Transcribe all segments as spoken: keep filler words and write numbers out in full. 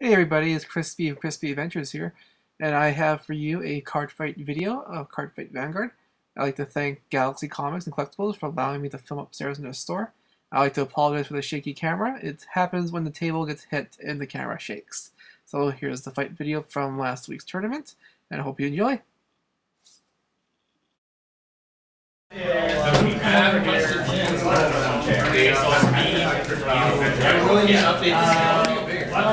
Hey everybody, it's Crispy of Crispy Adventures here, and I have for you a Cardfight video of Cardfight Vanguard. I'd like to thank Galaxy Comics and Collectibles for allowing me to film upstairs in their store. I'd like to apologize for the shaky camera. It happens when the table gets hit and the camera shakes. So here's the fight video from last week's tournament, and I hope you enjoy. Uh, Oh,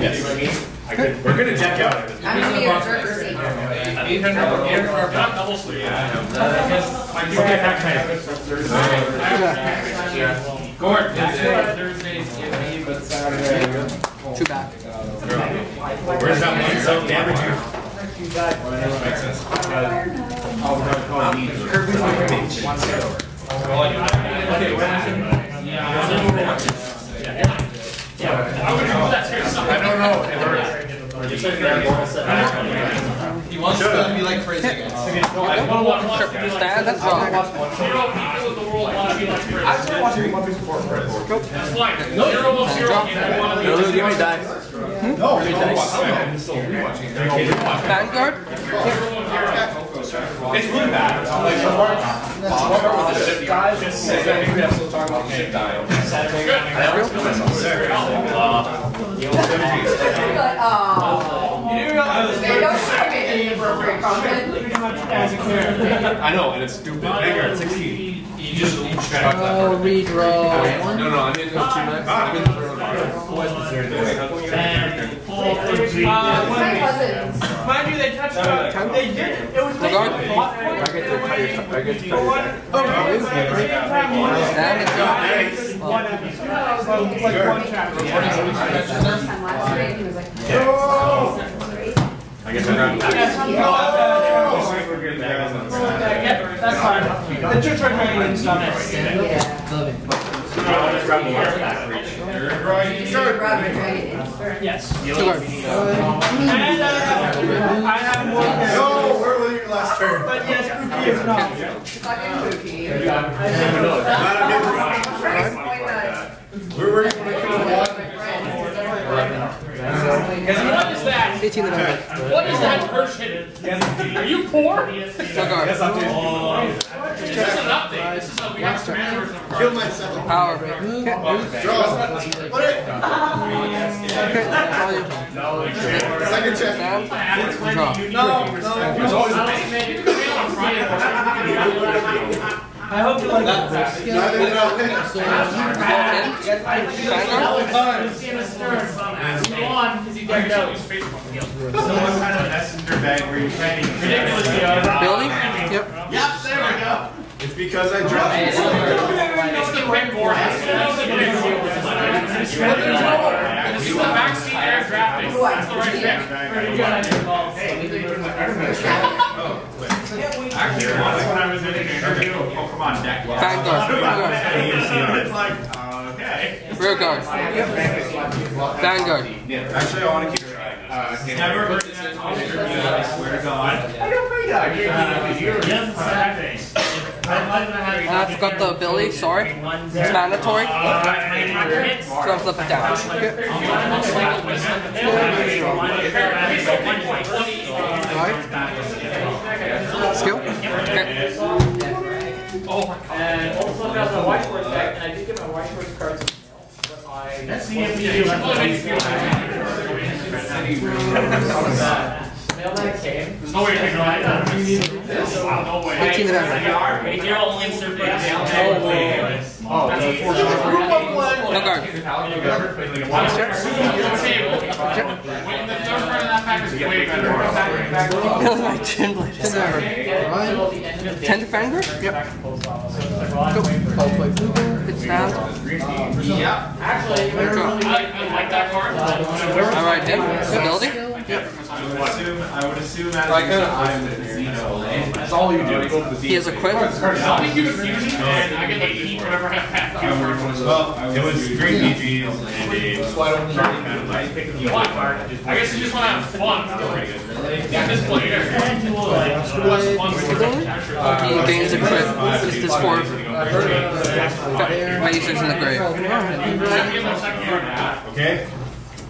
yes. We're going to check out. I'm going to be a server seat. eight hundred double sleep. Yeah. Gord, Thursdays give me, but Saturday. Too bad. Where's that one? So damage you. That makes sense. Kirby's like a bitch. One set over. Okay, what happened? Yeah. I would do that to yourself. I don't know. It hurts. He wants to be like crazy again. I want to watch Kirby. That's wrong. Zero people in the world want to be like crazy. I've been watching one before. That's why. Zero zero people want to be like crazy. You die. Hmm? No, really nice. I'm still rewatching. Vanguard? It's really bad. Like, the ship dies. I think that's what we're talking about. The ship dies. I always feel myself sick. You realize they don't try to make any appropriate comment. I know, and it's stupid. Vanguard, sixteen. You just track that. Oh, redraw. No, no, I mean, those two legs. I mean, mind you, they touched it. They did. It was like I get to I get to Yes. I have more. No, where were you last turn? But yes, Pookie is not. Fucking Pookie. Where were you when I what is that? What is that version? Are you poor? This is an update. This is something we have to manage. Kill myself. Power break. Draw. Put it. Okay. Second check. Draw. No, no. There's always a base. I hope you like that. Someone had a messenger bag where you're training. Building? Yep. Yep, there we go. It's because I dropped it. It's the quick board. It's the backseat air graphics. That's the right pick. Actually, once when I was in an interview, oh, come on, Jack. Vanguard. Okay. Vanguard. Vanguard. Actually, I want to keep trying. Never heard this in an interview, I swear to God. I don't think that. You're a sad face. I forgot the ability, sorry. It's mandatory. So I'm flipping down. Alright. Skill. Okay. And also got the whiteboard deck, and I did get my whiteboard cards in the mail. There's no way to figure out that. No way. They're all in surface. No way. Oh, that's unfortunate. No guard. No, my chin blade is over. Tender finger? Yep. Go. It's down. Yep. Actually, I like that card. Alright, then. Ability? Yeah. I would assume, I would assume that I'm the Xeno. That's all you do. Uh, he has a quip. I'll make you a fusion, and I get to eat whatever I have. Well, it was great B Gs and a black card. I guess you just want to have fun. Yeah, just play it. He gains a quip. It's this form. Mazes in the grave. Okay.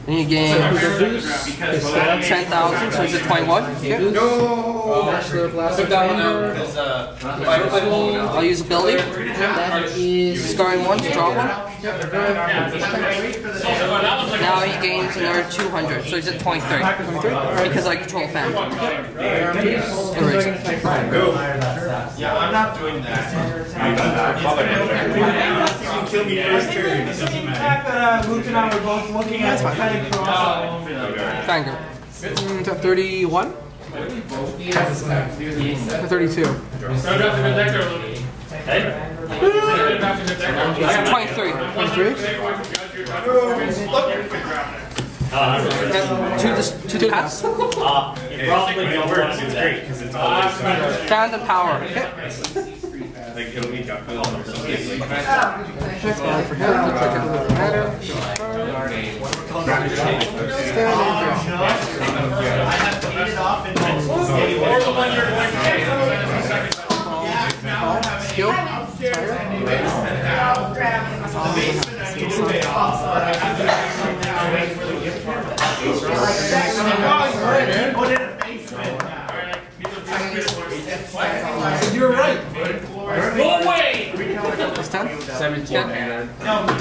And you gain ten thousand, so is it twenty-one? Yeah. No! Took that one out. I'll use ability. That is scoring one to draw one. Now he gains another two hundred, so he's at twenty-three. Because I control fan. Yeah, I'm not doing that. Kill me that Luke and I were both looking at. Vanguard. Mm, to thirty-one? To thirty-two. twenty-three. twenty-three? Uh, to the to the pass. Uh, it probably works. It's great because it's always found the power. Like it'll be got all the resources. You're right. Go away. This time? seventeen. No, we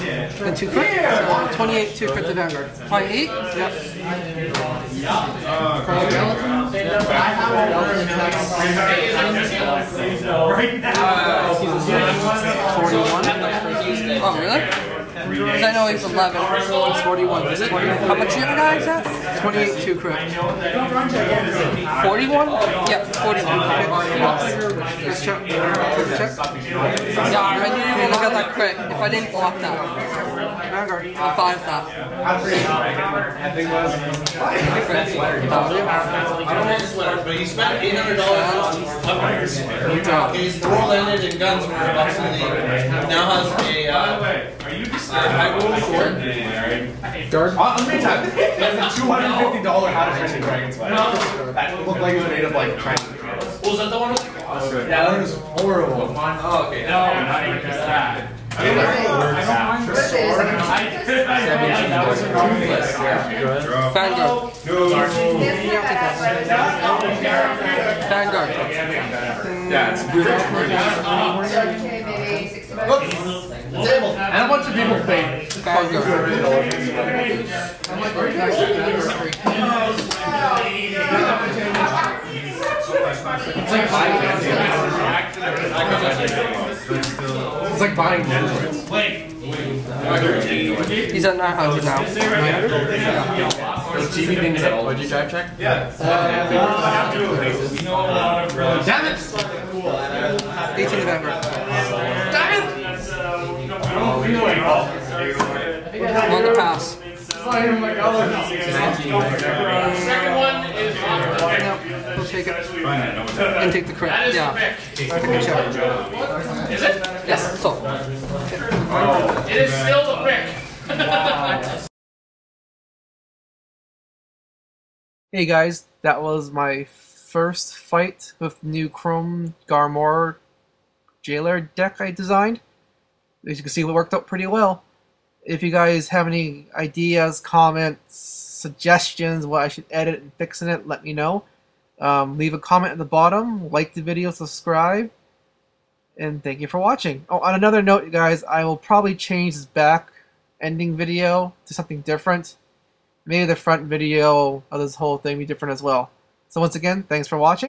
did. And two crits? twenty-eight, two crits of Vanguard. twenty-eight? Yep. forty-one? Oh, really? Because I know he's eleven, so it's forty-one. Is it? How much do you guys have? twenty-eight, two crit. forty-one? Yeah, forty-one. Let's check. Let's check. Yeah, I really didn't look at that crit. If I didn't block that, I'll five that. I don't want the sweater, but he spent eight hundred dollars on his four-landed and guns were obsolete. Now has a. Are you just. I will afford it. Dark. Let me tell you. That's a two hundred fifty dollars How to Train Your Dragon sweater. That looked like it was made of like Chinese drugs. Well, was that the one with the gloss? Yeah, that one was horrible. Oh, okay. No, not even that. I don't mind the sword. That was a ruthless. Vanguard. Vanguard. Yeah, it's weird. Look. And a bunch of people think Vanguard. It's like buying Androids. He's at nine hundred now. T V didn't hit all. Did you drive check? Yeah. Damn it! eighteenth of November. Damn it! On the pass. Second one is no, we'll take it. And take the credit. Yeah. Is it? Yes, so. It is still the brick. Hey guys, that was my first fight with new Chrome Garmor Jailer deck I designed. As you can see, it worked out pretty well. If you guys have any ideas, comments, suggestions, what I should edit and fix in it, let me know. Um, leave a comment at the bottom, like the video, subscribe, and thank you for watching. Oh, on another note, you guys, I will probably change this back ending video to something different. Maybe the front video of this whole thing be different as well. So once again, thanks for watching.